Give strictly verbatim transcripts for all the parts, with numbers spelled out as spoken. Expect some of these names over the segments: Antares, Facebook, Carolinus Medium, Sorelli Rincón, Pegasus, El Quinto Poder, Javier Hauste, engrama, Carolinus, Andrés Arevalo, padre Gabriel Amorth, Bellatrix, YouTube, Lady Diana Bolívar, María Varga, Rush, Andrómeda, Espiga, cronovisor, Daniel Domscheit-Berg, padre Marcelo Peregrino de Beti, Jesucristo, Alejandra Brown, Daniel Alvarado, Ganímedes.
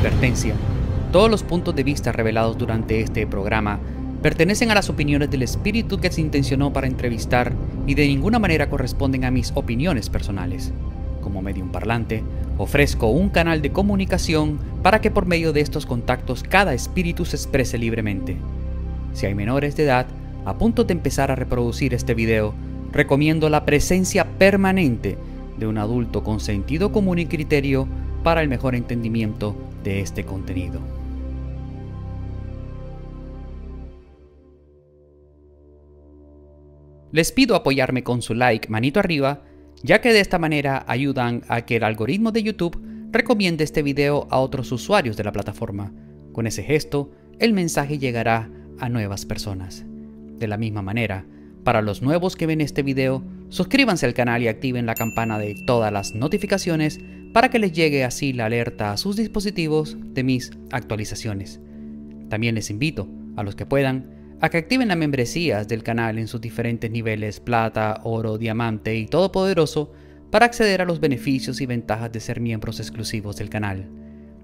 Advertencia. Todos los puntos de vista revelados durante este programa pertenecen a las opiniones del espíritu que se intencionó para entrevistar y de ninguna manera corresponden a mis opiniones personales. Como medium parlante, ofrezco un canal de comunicación para que por medio de estos contactos cada espíritu se exprese libremente. Si hay menores de edad a punto de empezar a reproducir este video, recomiendo la presencia permanente de un adulto con sentido común y criterio para el mejor entendimiento de este contenido. Les pido apoyarme con su like, manito arriba, ya que de esta manera ayudan a que el algoritmo de YouTube recomiende este video a otros usuarios de la plataforma. Con ese gesto, el mensaje llegará a nuevas personas. De la misma manera, para los nuevos que ven este video, suscríbanse al canal y activen la campana de todas las notificaciones para que les llegue así la alerta a sus dispositivos de mis actualizaciones. También les invito, a los que puedan, a que activen las membresías del canal en sus diferentes niveles plata, oro, diamante y todopoderoso para acceder a los beneficios y ventajas de ser miembros exclusivos del canal.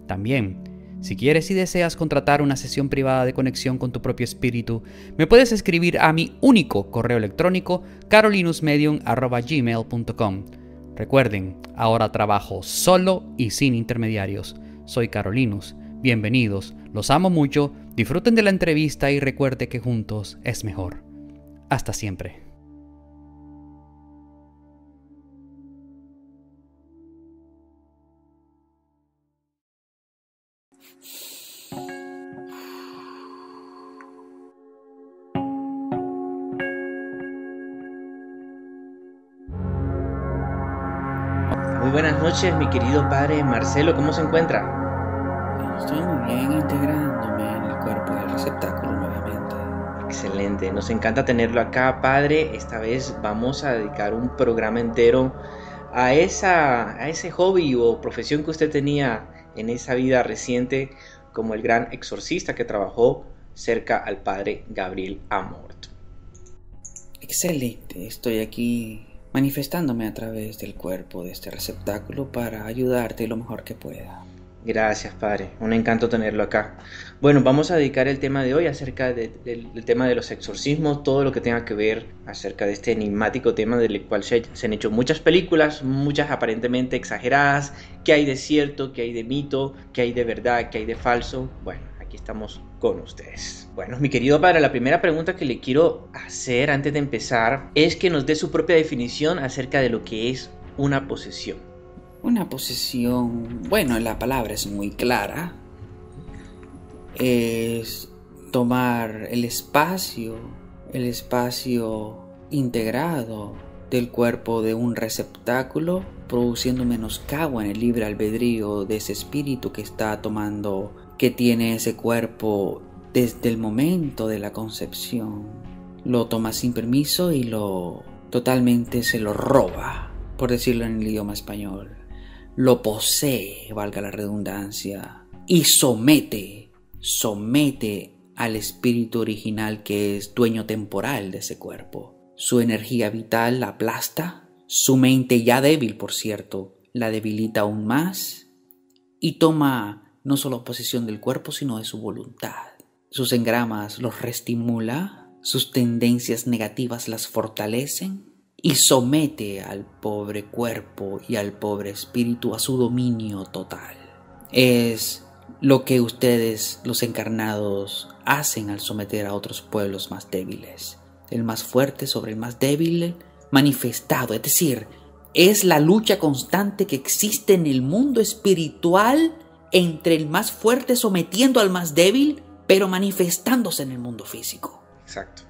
También, si quieres y deseas contratar una sesión privada de conexión con tu propio espíritu, me puedes escribir a mi único correo electrónico carolinusmedium arroba gmail punto com. Recuerden, ahora trabajo solo y sin intermediarios. Soy Carolinus. Bienvenidos, los amo mucho, disfruten de la entrevista y recuerde que juntos es mejor. Hasta siempre. Muy buenas noches, mi querido padre Marcelo, ¿cómo se encuentra? Estoy muy bien integrándome en el cuerpo del receptáculo nuevamente. Excelente, nos encanta tenerlo acá, padre. Esta vez vamos a dedicar un programa entero a, esa, a ese hobby o profesión que usted tenía en esa vida reciente como el gran exorcista que trabajó cerca al padre Gabriel Amorth. Excelente, estoy aquí manifestándome a través del cuerpo de este receptáculo para ayudarte lo mejor que pueda. Gracias, padre. Un encanto tenerlo acá. Bueno, vamos a dedicar el tema de hoy acerca de, de, del tema de los exorcismos, todo lo que tenga que ver acerca de este enigmático tema del cual se, se han hecho muchas películas, muchas aparentemente exageradas, qué hay de cierto, qué hay de mito, qué hay de verdad, qué hay de falso. Bueno, aquí estamos con ustedes. Bueno, mi querido padre, la primera pregunta que le quiero hacer antes de empezar es que nos dé su propia definición acerca de lo que es una posesión. Una posesión, bueno, la palabra es muy clara, es tomar el espacio, el espacio integrado del cuerpo de un receptáculo, produciendo menoscabo en el libre albedrío de ese espíritu que está tomando, que tiene ese cuerpo desde el momento de la concepción. Lo toma sin permiso y lo totalmente se lo roba, por decirlo en el idioma español. Lo posee, valga la redundancia, y somete, somete al espíritu original que es dueño temporal de ese cuerpo. Su energía vital la aplasta, su mente ya débil, por cierto, la debilita aún más y toma no solo posesión del cuerpo, sino de su voluntad. Sus engramas los reestimula, sus tendencias negativas las fortalecen, y somete al pobre cuerpo y al pobre espíritu a su dominio total. Es lo que ustedes, los encarnados, hacen al someter a otros pueblos más débiles. El más fuerte sobre el más débil manifestado. Es decir, es la lucha constante que existe en el mundo espiritual entre el más fuerte sometiendo al más débil, pero manifestándose en el mundo físico. Exacto.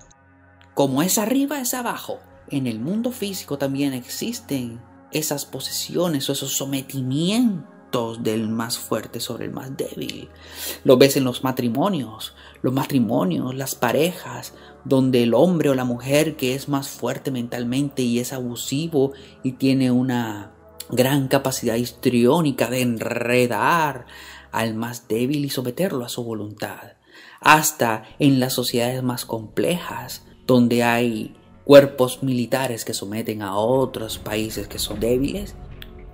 Como es arriba, es abajo. En el mundo físico también existen esas posesiones o esos sometimientos del más fuerte sobre el más débil. Lo ves en los matrimonios, los matrimonios, las parejas, donde el hombre o la mujer que es más fuerte mentalmente y es abusivo y tiene una gran capacidad histriónica de enredar al más débil y someterlo a su voluntad. Hasta en las sociedades más complejas, donde hay cuerpos militares que someten a otros países que son débiles,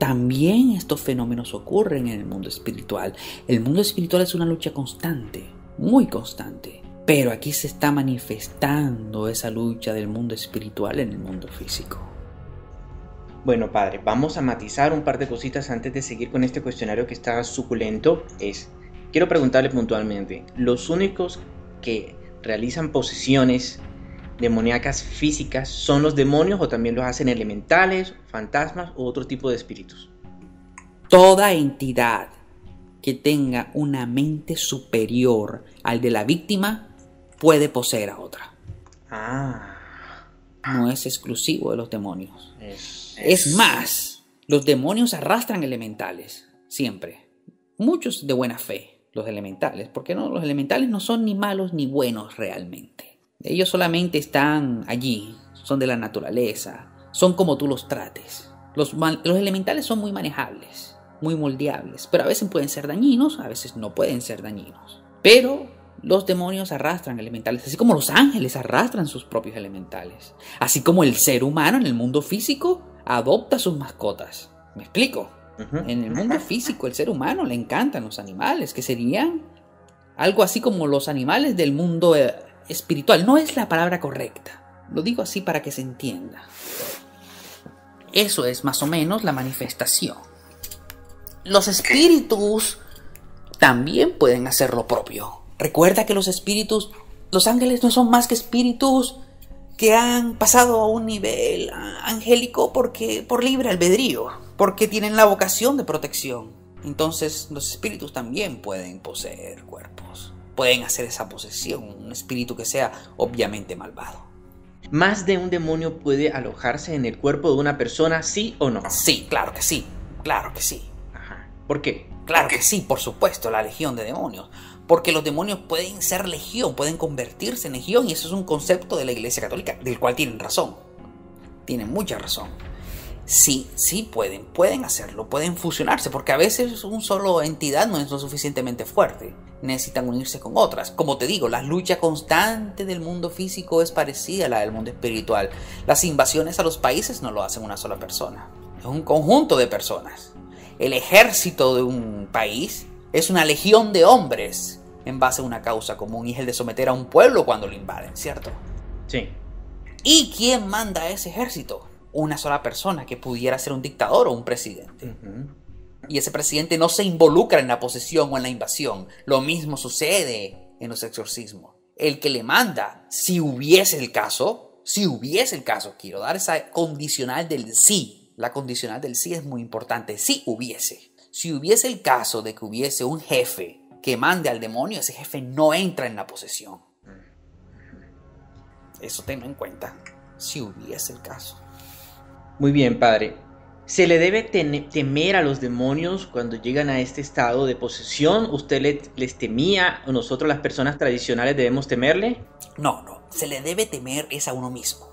También estos fenómenos ocurren en el mundo espiritual. El mundo espiritual es una lucha constante, muy constante. Pero aquí se está manifestando esa lucha del mundo espiritual en el mundo físico. Bueno, padre, vamos a matizar un par de cositas antes de seguir con este cuestionario que está suculento. Es, quiero preguntarle puntualmente, ¿los únicos que realizan posesiones demoníacas físicas son los demonios o también los hacen elementales, fantasmas u otro tipo de espíritus? Toda entidad que tenga una mente superior al de la víctima puede poseer a otra. Ah. No es exclusivo de los demonios. Es, es... es más, los demonios arrastran elementales, siempre. Muchos de buena fe, los elementales, porque no, los elementales no son ni malos ni buenos realmente. Ellos solamente están allí, son de la naturaleza, son como tú los trates. Los, los elementales son muy manejables, muy moldeables, pero a veces pueden ser dañinos, a veces no pueden ser dañinos. Pero los demonios arrastran elementales, así como los ángeles arrastran sus propios elementales, así como el ser humano en el mundo físico adopta sus mascotas. ¿Me explico? Uh-huh. En el mundo físico, el ser humano le encantan los animales, que serían algo así como los animales del mundo espiritual. No es la palabra correcta, lo digo así para que se entienda. Eso es más o menos la manifestación. Los espíritus también pueden hacer lo propio. Recuerda que los espíritus, los ángeles no son más que espíritus que han pasado a un nivel angélico porque por libre albedrío, porque tienen la vocación de protección. Entonces los espíritus también pueden poseer cuerpos, pueden hacer esa posesión, un espíritu que sea obviamente malvado. ¿Más de un demonio puede alojarse en el cuerpo de una persona, sí o no? Sí, claro que sí, claro que sí. ¿Por qué? Claro que sí, por supuesto, la legión de demonios. Porque los demonios pueden ser legión, pueden convertirse en legión, y eso es un concepto de la Iglesia Católica, del cual tienen razón. Tienen mucha razón. Sí, sí pueden, pueden hacerlo, pueden fusionarse, porque a veces una sola entidad no es lo suficientemente fuerte. Necesitan unirse con otras. Como te digo, la lucha constante del mundo físico es parecida a la del mundo espiritual. Las invasiones a los países no lo hacen una sola persona, es un conjunto de personas. El ejército de un país es una legión de hombres en base a una causa común, y es el de someter a un pueblo cuando lo invaden, ¿cierto? Sí. ¿Y quién manda a ese ejército? Una sola persona que pudiera ser un dictador o un presidente. Uh-huh. Y ese presidente no se involucra en la posesión o en la invasión. Lo mismo sucede en los exorcismos. El que le manda, si hubiese el caso, si hubiese el caso, quiero dar esa condicional del sí. La condicional del sí es muy importante. Si hubiese, si hubiese el caso de que hubiese un jefe que mande al demonio, ese jefe no entra en la posesión. Eso tenlo en cuenta, si hubiese el caso. Muy bien, padre. ¿Se le debe temer a los demonios cuando llegan a este estado de posesión? ¿Usted les, les temía o nosotros las personas tradicionales debemos temerle? No, no. Se le debe temer es a uno mismo.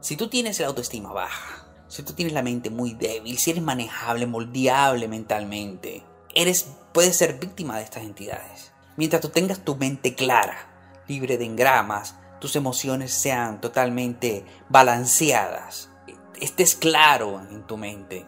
Si tú tienes la autoestima baja, si tú tienes la mente muy débil, si eres manejable, moldeable mentalmente, eres, puedes ser víctima de estas entidades. Mientras tú tengas tu mente clara, libre de engramas, tus emociones sean totalmente balanceadas, estés claro en tu mente,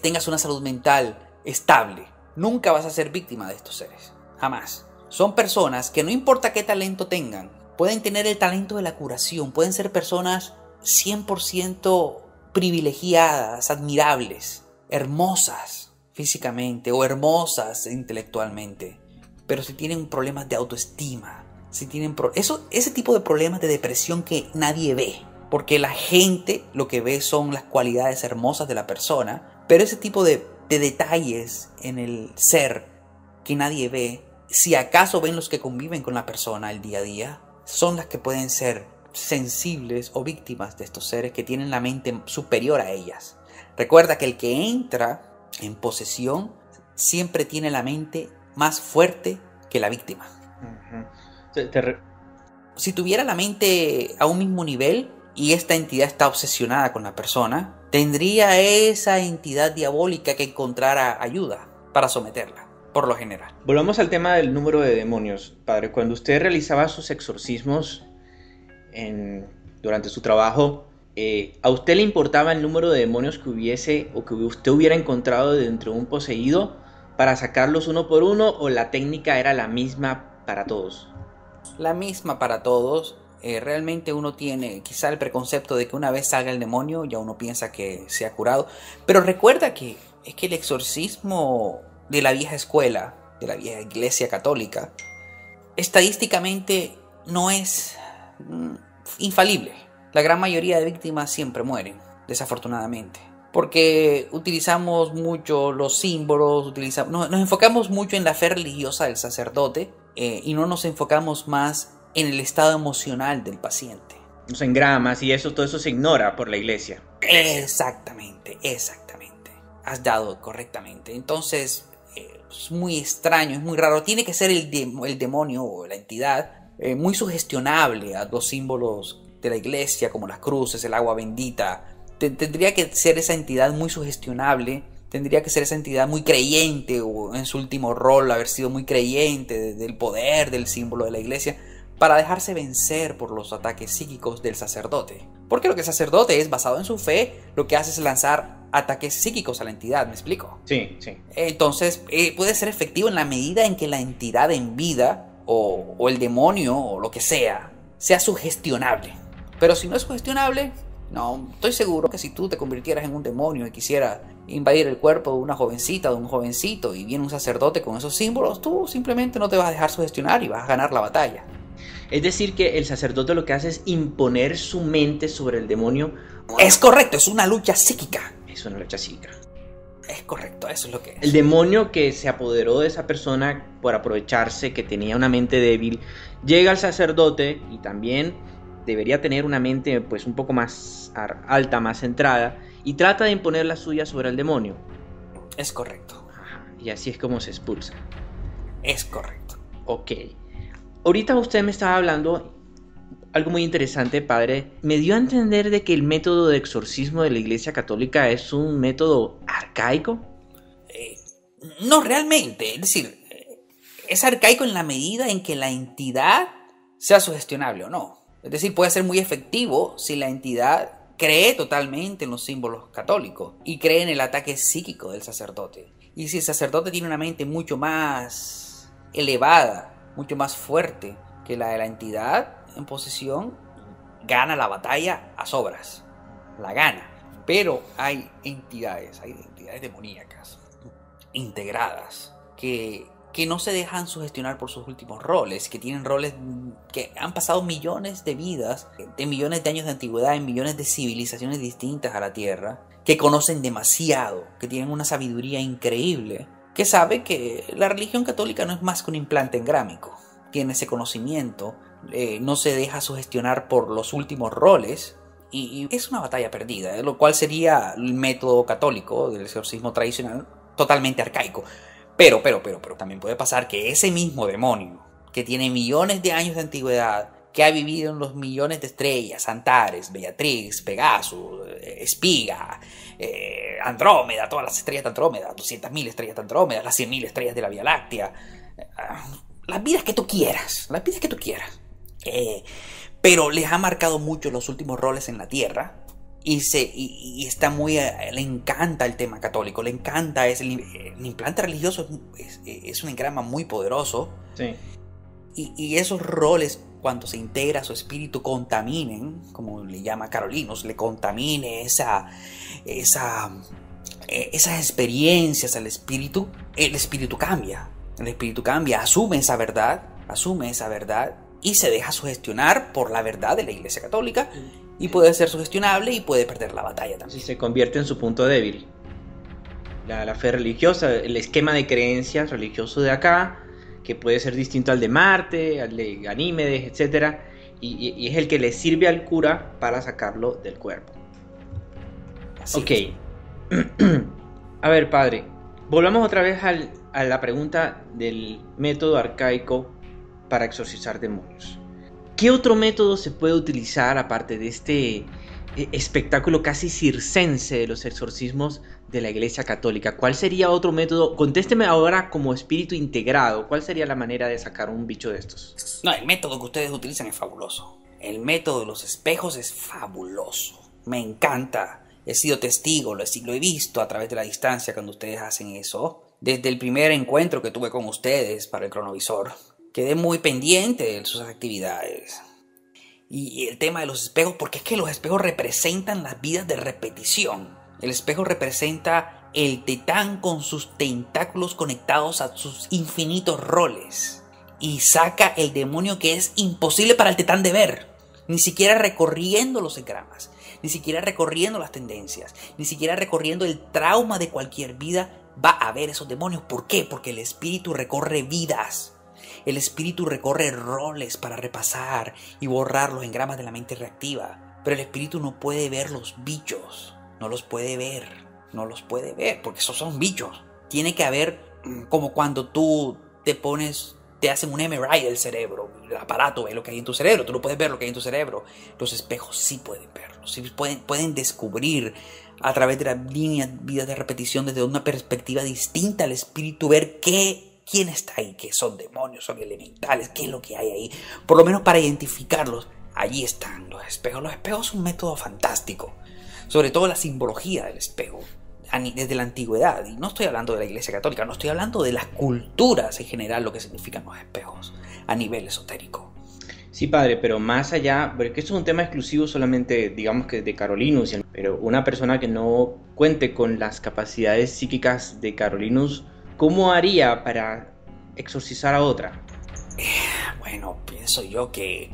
tengas una salud mental estable, nunca vas a ser víctima de estos seres. Jamás. Son personas que no importa qué talento tengan, pueden tener el talento de la curación, pueden ser personas cien por ciento privilegiadas, admirables, hermosas físicamente o hermosas intelectualmente, pero si tienen problemas de autoestima, si tienen pro eso, ese tipo de problemas de depresión que nadie ve, porque la gente lo que ve son las cualidades hermosas de la persona, pero ese tipo de, de detalles en el ser que nadie ve, si acaso ven los que conviven con la persona el día a día, son las que pueden ser sensibles o víctimas de estos seres que tienen la mente superior a ellas. Recuerda que el que entra en posesión siempre tiene la mente más fuerte que la víctima. Uh-huh. Si tuviera la mente a un mismo nivel y esta entidad está obsesionada con la persona, tendría esa entidad diabólica que encontrara ayuda para someterla, por lo general. Volvamos al tema del número de demonios, padre. Cuando usted realizaba sus exorcismos En, durante su trabajo, eh, ¿a usted le importaba el número de demonios que hubiese o que usted hubiera encontrado dentro de un poseído para sacarlos uno por uno, o la técnica era la misma para todos? La misma para todos. Eh, realmente uno tiene quizá el preconcepto de que una vez salga el demonio ya uno piensa que se ha curado. Pero recuerda que es que el exorcismo de la vieja escuela, de la vieja iglesia católica, estadísticamente no es mm, infalible. La gran mayoría de víctimas siempre mueren, desafortunadamente. Porque utilizamos mucho los símbolos, utilizamos, nos, nos enfocamos mucho en la fe religiosa del sacerdote eh, y no nos enfocamos más en el estado emocional del paciente. Los engramas y eso, todo eso se ignora por la iglesia. Exactamente, exactamente. Has dado correctamente. Entonces, eh, es muy extraño, es muy raro. Tiene que ser el, de, el demonio o la entidad eh, muy sugestionable a los símbolos de la iglesia, como las cruces, el agua bendita. Tendría que ser esa entidad muy sugestionable, tendría que ser esa entidad muy creyente, o en su último rol haber sido muy creyente del poder del símbolo de la iglesia, para dejarse vencer por los ataques psíquicos del sacerdote. Porque lo que el sacerdote es, basado en su fe, lo que hace es lanzar ataques psíquicos a la entidad, ¿me explico? Sí, sí. Entonces, eh, puede ser efectivo en la medida en que la entidad en vida, o, o el demonio, o lo que sea, sea sugestionable. Pero si no es sugestionable... No, estoy seguro que si tú te convirtieras en un demonio y quisieras invadir el cuerpo de una jovencita, de un jovencito, y viene un sacerdote con esos símbolos, tú simplemente no te vas a dejar sugestionar y vas a ganar la batalla. Es decir, que el sacerdote lo que hace es imponer su mente sobre el demonio. Es correcto, es una lucha psíquica. Es una lucha psíquica. Es correcto, eso es lo que es. El demonio que se apoderó de esa persona por aprovecharse, que tenía una mente débil, llega al sacerdote y también... debería tener una mente pues un poco más alta, más centrada, y trata de imponer la suya sobre el demonio. Es correcto. Y así es como se expulsa. Es correcto. Ok. Ahorita usted me estaba hablando algo muy interesante, padre. Me dio a entender de que el método de exorcismo de la Iglesia Católica es un método arcaico. Eh, no, realmente. Es decir, es arcaico en la medida en que la entidad sea sugestionable o no. Es decir, puede ser muy efectivo si la entidad cree totalmente en los símbolos católicos y cree en el ataque psíquico del sacerdote. Y si el sacerdote tiene una mente mucho más elevada, mucho más fuerte que la de la entidad en posesión, gana la batalla a sobras. La gana. Pero hay entidades, hay entidades demoníacas, integradas, que... que no se dejan sugestionar por sus últimos roles, que tienen roles que han pasado millones de vidas, de millones de años de antigüedad, en millones de civilizaciones distintas a la Tierra, que conocen demasiado, que tienen una sabiduría increíble, que sabe que la religión católica no es más que un implante engrámico. Tiene ese conocimiento, eh, no se deja sugestionar por los últimos roles, y, y es una batalla perdida, eh, lo cual sería el método católico del exorcismo tradicional totalmente arcaico. Pero, pero, pero, pero también puede pasar que ese mismo demonio, que tiene millones de años de antigüedad, que ha vivido en los millones de estrellas, Antares, Bellatrix, Pegasus, Espiga, eh, Andrómeda, todas las estrellas de Andrómeda, doscientas mil estrellas de Andrómeda, las cien mil estrellas de la Vía Láctea, eh, las vidas que tú quieras, las vidas que tú quieras. Eh, pero les ha marcado mucho los últimos roles en la Tierra. Y, se, y, y está muy, le encanta el tema católico, le encanta, es el, el implante religioso es, es, es un engrama muy poderoso. Sí. Y, y esos roles, cuando se integra a su espíritu, contaminen, como le llama Carolinus, le contamine esa, esa, esas experiencias al espíritu, el espíritu cambia, el espíritu cambia, asume esa verdad, asume esa verdad y se deja sugestionar por la verdad de la Iglesia Católica. Y puede ser sugestionable y puede perder la batalla también. Si se convierte en su punto débil. La, la fe religiosa, el esquema de creencias religioso de acá, que puede ser distinto al de Marte, al de Ganímedes, etcétera. Y, y, y es el que le sirve al cura para sacarlo del cuerpo. Así ok. Es. A ver, padre, volvamos otra vez al, a la pregunta del método arcaico para exorcizar demonios. ¿Qué otro método se puede utilizar aparte de este espectáculo casi circense de los exorcismos de la Iglesia Católica? ¿Cuál sería otro método? Contésteme ahora como espíritu integrado. ¿Cuál sería la manera de sacar un bicho de estos? No, el método que ustedes utilizan es fabuloso. El método de los espejos es fabuloso. Me encanta. He sido testigo, lo he visto a través de la distancia cuando ustedes hacen eso. Desde el primer encuentro que tuve con ustedes para el cronovisor, quedé muy pendiente de sus actividades. Y el tema de los espejos, porque es que los espejos representan las vidas de repetición. El espejo representa el titán con sus tentáculos conectados a sus infinitos roles. Y saca el demonio que es imposible para el titán de ver. Ni siquiera recorriendo los engramas, ni siquiera recorriendo las tendencias, ni siquiera recorriendo el trauma de cualquier vida, va a haber esos demonios. ¿Por qué? Porque el espíritu recorre vidas. El espíritu recorre roles para repasar y borrar los engramas de la mente reactiva. Pero el espíritu no puede ver los bichos. No los puede ver. No los puede ver porque esos son bichos. Tiene que haber, como cuando tú te pones... te hacen un M R I del cerebro, el aparato ve lo que hay en tu cerebro, tú no puedes ver lo que hay en tu cerebro. Los espejos sí pueden verlo, sí pueden, pueden descubrir a través de las líneas, vidas de repetición, desde una perspectiva distinta al espíritu, ver qué, quién está ahí, qué son demonios, son elementales, qué es lo que hay ahí. Por lo menos para identificarlos, allí están los espejos. Los espejos son un método fantástico, sobre todo la simbología del espejo. Desde la antigüedad, y no estoy hablando de la Iglesia Católica, no estoy hablando de las culturas en general, lo que significan los espejos a nivel esotérico. Sí, padre, pero más allá, porque esto es un tema exclusivo solamente, digamos que de Carolinus, pero una persona que no cuente con las capacidades psíquicas de Carolinus, ¿cómo haría para exorcizar a otra? Eh, bueno, pienso yo que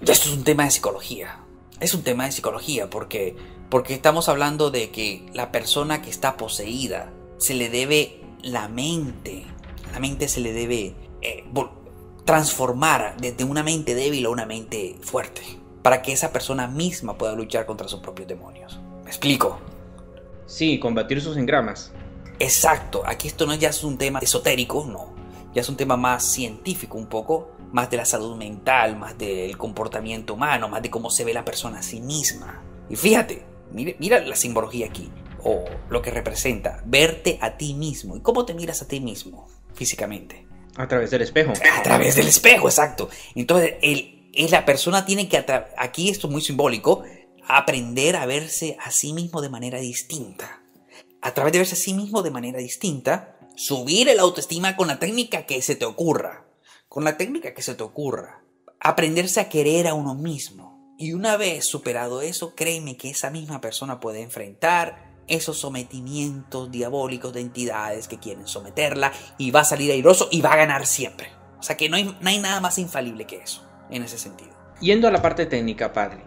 esto es un tema de psicología. Es un tema de psicología porque... Porque estamos hablando de que la persona que está poseída se le debe la mente. La mente se le debe eh, transformar desde una mente débil a una mente fuerte. Para que esa persona misma pueda luchar contra sus propios demonios. ¿Me explico? Sí, combatir sus engramas. Exacto. Aquí esto no ya es un tema esotérico, no. Ya es un tema más científico un poco. Más de la salud mental, más del comportamiento humano, más de cómo se ve la persona a sí misma. Y fíjate. Mira la simbología aquí, o lo que representa, verte a ti mismo. ¿Y cómo te miras a ti mismo físicamente? A través del espejo. A través del espejo, exacto. Entonces, el, el, la persona tiene que, aquí esto es muy simbólico, aprender a verse a sí mismo de manera distinta. A través de verse a sí mismo de manera distinta, subir el autoestima con la técnica que se te ocurra. Con la técnica que se te ocurra. Aprenderse a querer a uno mismo. Y una vez superado eso, créeme que esa misma persona puede enfrentar esos sometimientos diabólicos de entidades que quieren someterla y va a salir airoso y va a ganar siempre. O sea que no hay, no hay nada más infalible que eso, en ese sentido. Yendo a la parte técnica, padre,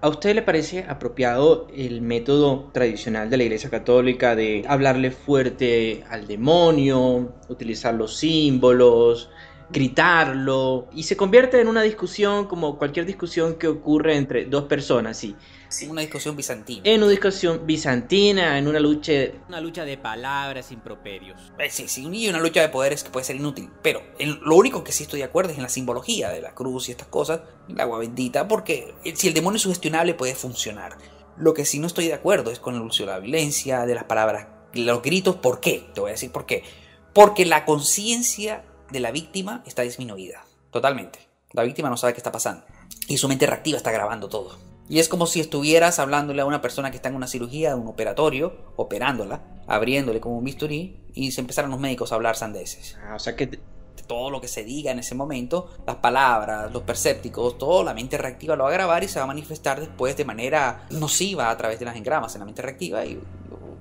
¿a usted le parece apropiado el método tradicional de la Iglesia Católica de hablarle fuerte al demonio, utilizar los símbolos, gritarlo, y se convierte en una discusión como cualquier discusión que ocurre entre dos personas, sí? Sí. Una discusión bizantina. En una discusión bizantina, en una lucha... Una lucha de palabras, improperios. Eh, sí, sí, y una lucha de poderes que puede ser inútil. Pero el, lo único que sí estoy de acuerdo es en la simbología de la cruz y estas cosas, el agua bendita, porque si el demonio es sugestionable puede funcionar. Lo que sí no estoy de acuerdo es con el uso de la violencia, de las palabras, los gritos. ¿Por qué? Te voy a decir por qué. Porque la conciencia de la víctima está disminuida totalmente. La víctima no sabe qué está pasando y su mente reactiva está grabando todo, y es como si estuvieras hablándole a una persona que está en una cirugía, en un operatorio, operándola, abriéndole como un bisturí, y se empezaron los médicos a hablar sandeces. Ah, o sea que todo lo que se diga en ese momento, las palabras, los percépticos, todo, la mente reactiva lo va a grabar y se va a manifestar después de manera nociva a través de las engramas en la mente reactiva, y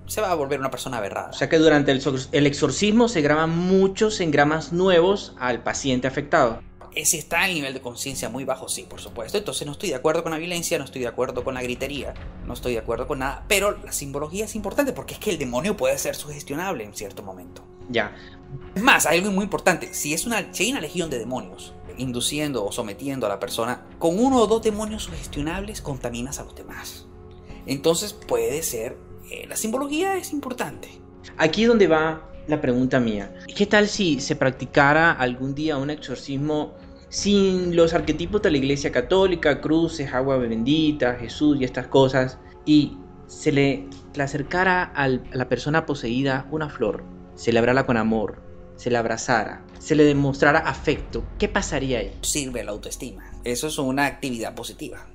se va a volver una persona aberrada. O sea que durante el exorcismo se graban muchos engramas nuevos al paciente afectado. Si está el nivel de conciencia muy bajo, sí, por supuesto. Entonces no estoy de acuerdo con la violencia, no estoy de acuerdo con la gritería, no estoy de acuerdo con nada. Pero la simbología es importante porque es que el demonio puede ser sugestionable en cierto momento. Ya. Es más, hay algo muy importante. Si es una, si hay una legión de demonios induciendo o sometiendo a la persona, con uno o dos demonios sugestionables contaminas a los demás. Entonces puede ser... La simbología es importante. Aquí es donde va la pregunta mía. ¿Qué tal si se practicara algún día un exorcismo sin los arquetipos de la Iglesia Católica, cruces, agua bendita, Jesús y estas cosas, y se le, le acercara a la persona poseída una flor, se le abrazara con amor, se le abrazara, se le demostrara afecto? ¿Qué pasaría ahí? Sirve la autoestima. Eso es una actividad positiva.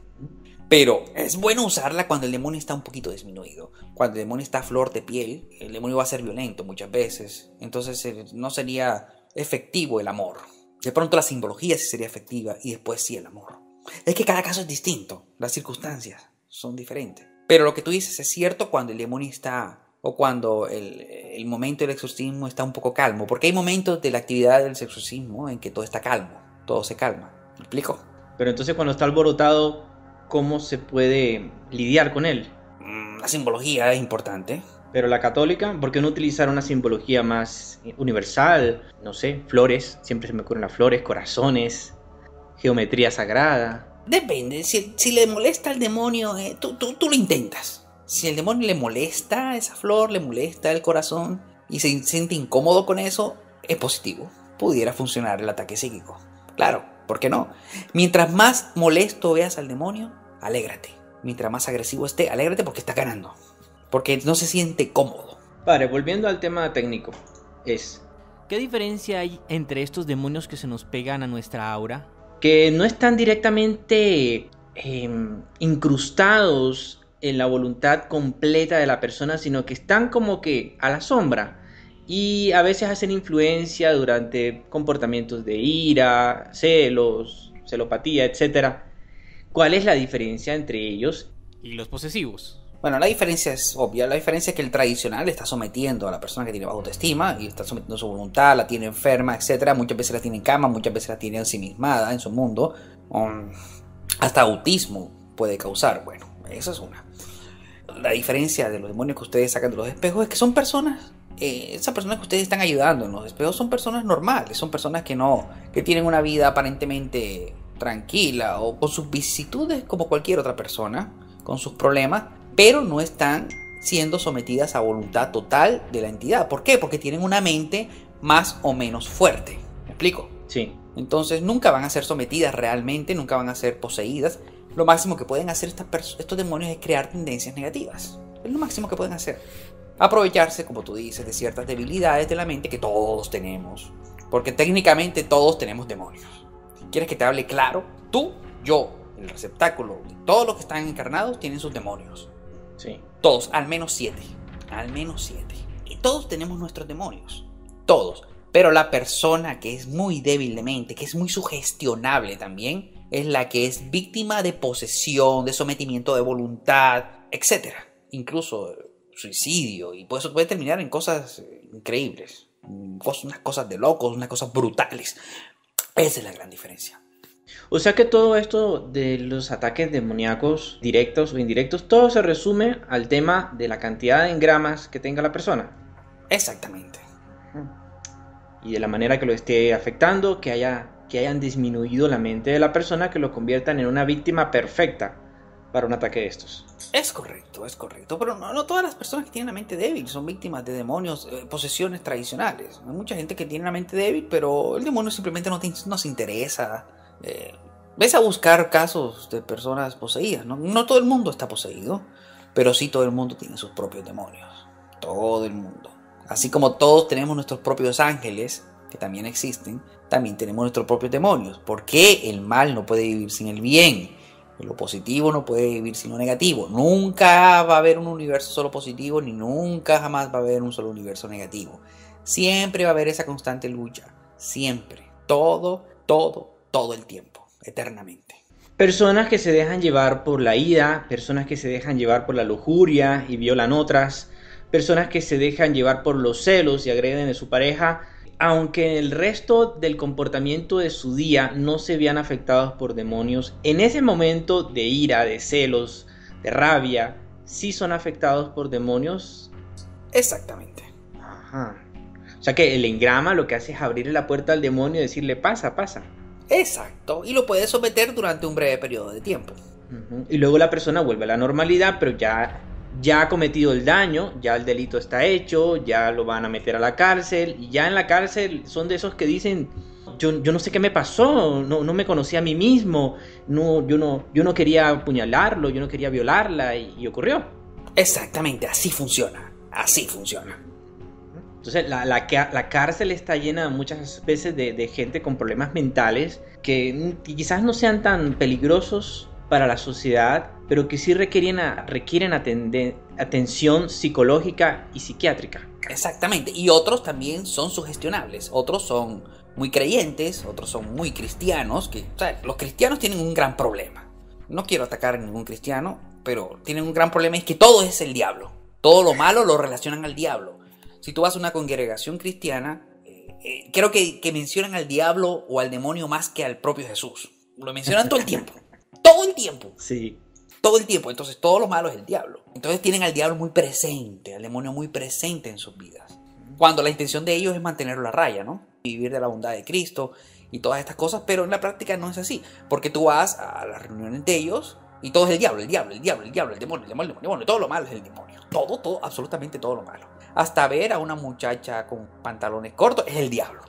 Pero es bueno usarla cuando el demonio está un poquito disminuido. Cuando el demonio está a flor de piel, el demonio va a ser violento muchas veces. Entonces eh, no sería efectivo el amor. De pronto la simbología sí sería efectiva y después sí el amor. Es que cada caso es distinto. Las circunstancias son diferentes. Pero lo que tú dices es cierto cuando el demonio está... o cuando el, el momento del exorcismo está un poco calmo. Porque hay momentos de la actividad del exorcismo en que todo está calmo. Todo se calma. ¿Me explico? Pero entonces cuando está alborotado, ¿cómo se puede lidiar con él? La simbología es importante. Pero la católica, ¿por qué no utilizar una simbología más universal? No sé, flores, siempre se me ocurren las flores, corazones, geometría sagrada. Depende, si, si le molesta al demonio, eh, tú, tú, tú lo intentas. Si el demonio le molesta esa flor, le molesta el corazón y se siente incómodo con eso, es positivo. Pudiera funcionar el ataque psíquico. Claro, ¿por qué no? Mientras más molesto veas al demonio, alégrate. Mientras más agresivo esté, alégrate porque está ganando. Porque no se siente cómodo. Vale, volviendo al tema técnico, es... ¿qué diferencia hay entre estos demonios que se nos pegan a nuestra aura? Que no están directamente eh, incrustados... en la voluntad completa de la persona, sino que están como que a la sombra y a veces hacen influencia durante comportamientos de ira, celos, celopatía, etcétera. ¿Cuál es la diferencia entre ellos y los posesivos? Bueno, la diferencia es obvia. La diferencia es que el tradicional está sometiendo a la persona que tiene baja autoestima y está sometiendo su voluntad, la tiene enferma, etcétera. Muchas veces la tiene en cama, muchas veces la tiene ensimismada en su mundo. Um, hasta autismo puede causar, bueno. Eso es una. La diferencia de los demonios que ustedes sacan de los espejos es que son personas, eh, esas personas que ustedes están ayudando en los espejos son personas normales, son personas que no, que tienen una vida aparentemente tranquila o con sus vicisitudes como cualquier otra persona, con sus problemas, pero no están siendo sometidas a voluntad total de la entidad. ¿Por qué? Porque tienen una mente más o menos fuerte. ¿Me explico? Sí. Entonces nunca van a ser sometidas realmente, nunca van a ser poseídas. Lo máximo que pueden hacer estas estos demonios es crear tendencias negativas. Es lo máximo que pueden hacer. Aprovecharse, como tú dices, de ciertas debilidades de la mente que todos tenemos. Porque técnicamente todos tenemos demonios. ¿Quieres que te hable claro? Tú, yo, el receptáculo, todos los que están encarnados tienen sus demonios. Sí. Todos, al menos siete. Al menos siete. Y todos tenemos nuestros demonios. Todos. Pero la persona que es muy débil de mente, que es muy sugestionable también... es la que es víctima de posesión, de sometimiento de voluntad, etcétera. Incluso suicidio, y por eso puede terminar en cosas increíbles, cosas, unas cosas de locos, unas cosas brutales. Esa es la gran diferencia. O sea que todo esto de los ataques demoníacos, directos o indirectos, todo se resume al tema de la cantidad de engramas que tenga la persona. Exactamente. Y de la manera que lo esté afectando, que haya... que hayan disminuido la mente de la persona, que lo conviertan en una víctima perfecta para un ataque de estos. Es correcto, es correcto, pero no, no todas las personas que tienen la mente débil son víctimas de demonios, eh, posesiones tradicionales. Hay mucha gente que tiene la mente débil, pero el demonio simplemente no, te, no se interesa. Eh, ves a buscar casos de personas poseídas, ¿no? No todo el mundo está poseído, pero sí todo el mundo tiene sus propios demonios, todo el mundo. Así como todos tenemos nuestros propios ángeles, que también existen, también tenemos nuestros propios demonios. ¿Por qué el mal no puede vivir sin el bien? Lo positivo no puede vivir sin lo negativo. Nunca va a haber un universo solo positivo, ni nunca jamás va a haber un solo universo negativo. Siempre va a haber esa constante lucha. Siempre. Todo, todo, todo el tiempo. Eternamente. Personas que se dejan llevar por la ira, personas que se dejan llevar por la lujuria y violan otras, personas que se dejan llevar por los celos y agreden a su pareja, aunque el resto del comportamiento de su día no se vean afectados por demonios, en ese momento de ira, de celos, de rabia, ¿sí son afectados por demonios? Exactamente. Ajá. O sea que el engrama lo que hace es abrirle la puerta al demonio y decirle pasa, pasa. Exacto, y lo puede someter durante un breve periodo de tiempo. Uh-huh. Y luego la persona vuelve a la normalidad, pero ya... ya ha cometido el daño, ya el delito está hecho, ya lo van a meter a la cárcel, y ya en la cárcel son de esos que dicen yo, yo no sé qué me pasó, no, no me conocí a mí mismo, no, yo, no, yo no quería apuñalarlo, yo no quería violarla, y, y ocurrió. Exactamente, así funciona, así funciona. Entonces la, la, la cárcel está llena muchas veces de, de gente con problemas mentales que quizás no sean tan peligrosos para la sociedad, pero que sí requieren, a, requieren atende, atención psicológica y psiquiátrica. Exactamente, y otros también son sugestionables, otros son muy creyentes, otros son muy cristianos, que, o sea, los cristianos tienen un gran problema. No quiero atacar a ningún cristiano, pero tienen un gran problema, es que todo es el diablo. Todo lo malo lo relacionan al diablo. Si tú vas a una congregación cristiana, eh, eh, creo que, que mencionan al diablo o al demonio más que al propio Jesús. Lo mencionan todo el tiempo. Todo el tiempo. Sí. Todo el tiempo. Entonces todo lo malo es el diablo. Entonces tienen al diablo muy presente, al demonio muy presente en sus vidas. Cuando la intención de ellos es mantenerlo a raya, ¿no? Vivir de la bondad de Cristo y todas estas cosas, pero en la práctica no es así. Porque tú vas a las reuniones de ellos y todo es el diablo, el diablo, el diablo, el diablo, el demonio, el demonio, el demonio, bueno, todo lo malo es el demonio. Todo, todo, absolutamente todo lo malo. Hasta ver a una muchacha con pantalones cortos es el diablo.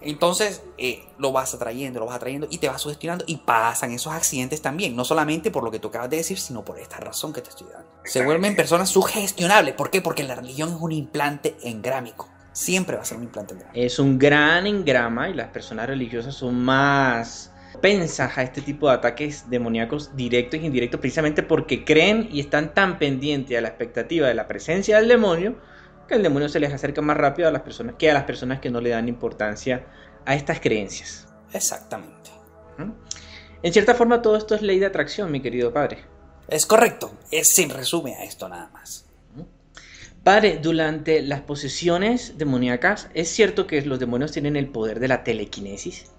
Entonces eh, lo vas atrayendo, lo vas atrayendo y te vas sugestionando y pasan esos accidentes también. No solamente por lo que tú acabas de decir, sino por esta razón que te estoy dando. Se vuelven personas sugestionables. ¿Por qué? Porque la religión es un implante engrámico. Siempre va a ser un implante engrámico. Es un gran engrama y las personas religiosas son más... Pensas a este tipo de ataques demoníacos directos e indirectos precisamente porque creen y están tan pendientes a la expectativa de la presencia del demonio que el demonio se les acerca más rápido a las personas que a las personas que no le dan importancia a estas creencias. Exactamente. ¿Mm? En cierta forma todo esto es ley de atracción, mi querido padre. Es correcto, es sin resumen a esto nada más. Padre, durante las posesiones demoníacas, ¿es cierto que los demonios tienen el poder de la telequinesis?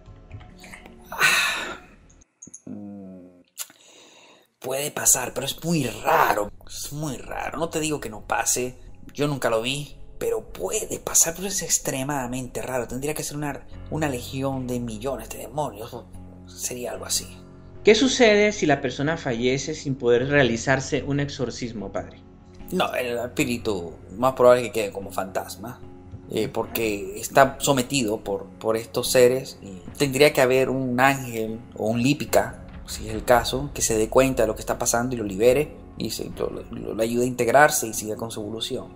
Puede pasar, pero es muy raro, es muy raro, no te digo que no pase, yo nunca lo vi, pero puede pasar, pero es extremadamente raro, tendría que ser una, una legión de millones de demonios, sería algo así. ¿Qué sucede si la persona fallece sin poder realizarse un exorcismo, padre? No, el espíritu más probable es que quede como fantasma, eh, porque está sometido por, por estos seres, y tendría que haber un ángel o un lípica, si es el caso, que se dé cuenta de lo que está pasando y lo libere y se, lo, lo, lo ayude a integrarse y siga con su evolución.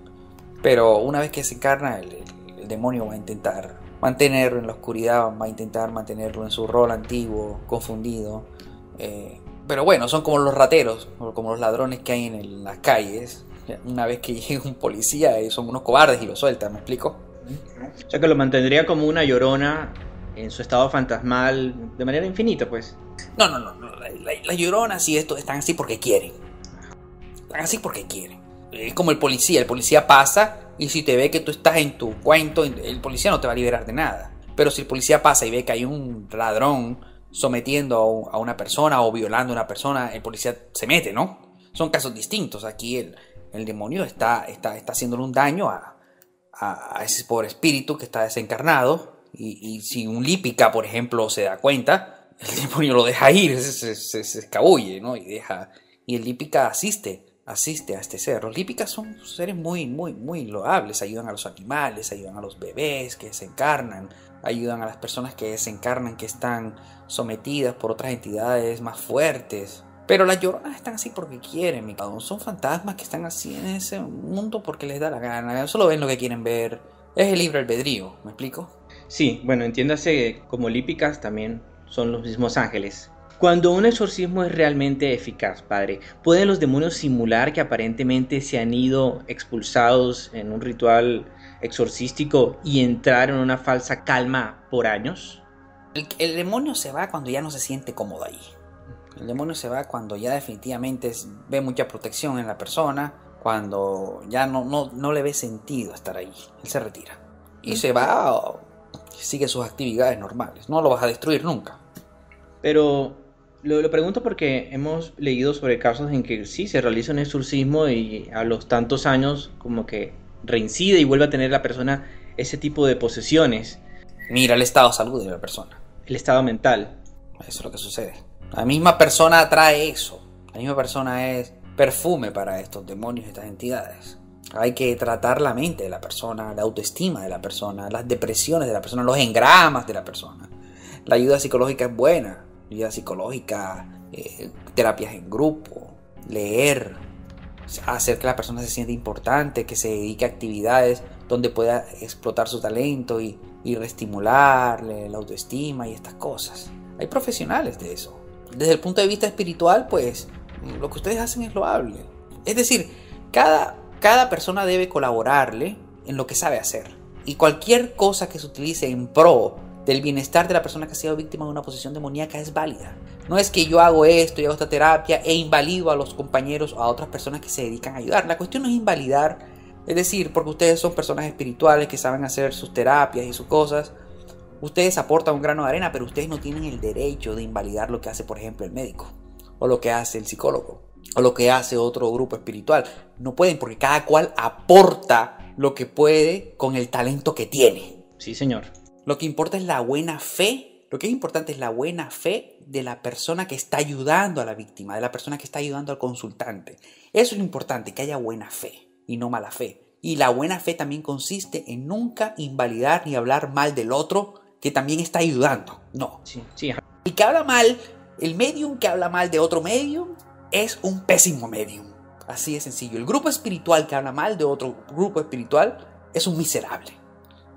Pero una vez que se encarna, el, el, el demonio va a intentar mantenerlo en la oscuridad, va a intentar mantenerlo en su rol antiguo, confundido. Eh, pero bueno, son como los rateros, como los ladrones que hay en, el, en las calles. Una vez que llega un policía, son unos cobardes y lo sueltan, ¿me explico? O sea que lo mantendría como una llorona en su estado fantasmal de manera infinita, pues. No, no, no. Las lloronas y esto están así porque quieren. Están así porque quieren. Es como el policía. El policía pasa y si te ve que tú estás en tu cuento, el policía no te va a liberar de nada. Pero si el policía pasa y ve que hay un ladrón sometiendo a una persona o violando a una persona, el policía se mete, ¿no? Son casos distintos. Aquí el, el demonio está, está, está haciéndole un daño a, a ese pobre espíritu que está desencarnado. Y, y si un lípica, por ejemplo, se da cuenta... El demonio lo deja ir, se, se, se escabulle, ¿no? Y deja. Y el lípica asiste, asiste a este ser. Los lípicas son seres muy, muy, muy loables. Ayudan a los animales, ayudan a los bebés que desencarnan, ayudan a las personas que desencarnan, que están sometidas por otras entidades más fuertes. Pero las lloronas están así porque quieren, mi cabrón. Son fantasmas que están así en ese mundo porque les da la gana. Solo ven lo que quieren ver. Es el libre albedrío, ¿me explico? Sí, bueno, entiéndase como lípicas también. Son los mismos ángeles. Cuando un exorcismo es realmente eficaz, padre, ¿pueden los demonios simular que aparentemente se han ido expulsados en un ritual exorcístico y entrar en una falsa calma por años? El, el demonio se va cuando ya no se siente cómodo ahí. El demonio se va cuando ya definitivamente ve mucha protección en la persona, cuando ya no, no, no le ve sentido estar ahí. Él se retira y se va... Oh. Sigue sus actividades normales, no lo vas a destruir nunca. Pero lo, lo pregunto porque hemos leído sobre casos en que sí se realiza un exorcismo y a los tantos años como que reincide y vuelve a tener la persona ese tipo de posesiones. Mira el estado de salud de la persona. El estado mental. Eso es lo que sucede. La misma persona atrae eso. La misma persona es perfume para estos demonios y estas entidades. Hay que tratar la mente de la persona, la autoestima de la persona, las depresiones de la persona, los engramas de la persona. La ayuda psicológica es buena. Ayuda psicológica, eh, terapias en grupo, leer, hacer que la persona se sienta importante, que se dedique a actividades donde pueda explotar su talento y, y reestimularle la autoestima y estas cosas. Hay profesionales de eso. Desde el punto de vista espiritual, pues lo que ustedes hacen es loable. Es decir, cada, cada persona debe colaborarle en lo que sabe hacer. Y cualquier cosa que se utilice en pro del bienestar de la persona que ha sido víctima de una posesión demoníaca es válida. No es que yo hago esto, yo hago esta terapia e invalido a los compañeros o a otras personas que se dedican a ayudar. La cuestión no es invalidar, es decir, porque ustedes son personas espirituales que saben hacer sus terapias y sus cosas. Ustedes aportan un grano de arena, pero ustedes no tienen el derecho de invalidar lo que hace, por ejemplo, el médico, o lo que hace el psicólogo, o lo que hace otro grupo espiritual. No pueden, porque cada cual aporta lo que puede con el talento que tiene. Sí, señor. Lo que importa es la buena fe. Lo que es importante es la buena fe de la persona que está ayudando a la víctima, de la persona que está ayudando al consultante. Eso es lo importante, que haya buena fe y no mala fe. Y la buena fe también consiste en nunca invalidar ni hablar mal del otro que también está ayudando. No. Sí, sí. El que habla mal, el medium que habla mal de otro medium es un pésimo medium. Así de sencillo. El grupo espiritual que habla mal de otro grupo espiritual es un miserable.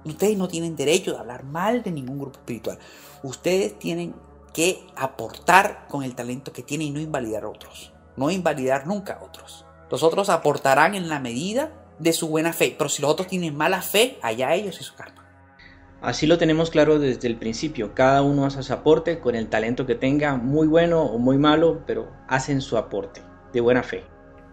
Ustedes no tienen derecho de hablar mal de ningún grupo espiritual. Ustedes tienen que aportar con el talento que tienen y no invalidar a otros. No invalidar nunca a otros. Los otros aportarán en la medida de su buena fe. Pero si los otros tienen mala fe, allá ellos y su karma. Así lo tenemos claro desde el principio. Cada uno hace su aporte con el talento que tenga, muy bueno o muy malo, pero hacen su aporte de buena fe.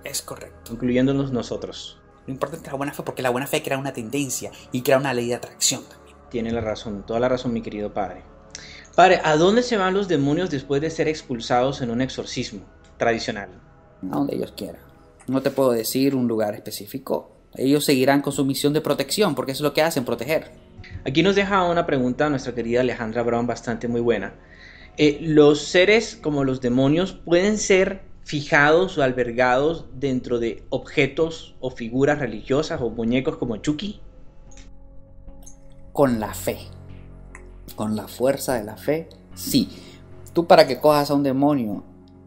Es correcto. Incluyéndonos nosotros. Lo importante es la buena fe, porque la buena fe crea una tendencia y crea una ley de atracción también. Tiene la razón, toda la razón, mi querido padre. Padre, ¿a dónde se van los demonios después de ser expulsados en un exorcismo tradicional? A donde ellos quieran. No te puedo decir un lugar específico. Ellos seguirán con su misión de protección, porque eso es lo que hacen, proteger. Aquí nos deja una pregunta a nuestra querida Alejandra Brown, bastante muy buena. Eh, ¿Los seres como los demonios pueden ser fijados o albergados dentro de objetos o figuras religiosas o muñecos como Chucky? Con la fe, con la fuerza de la fe, sí. Tú, para que cojas a un demonio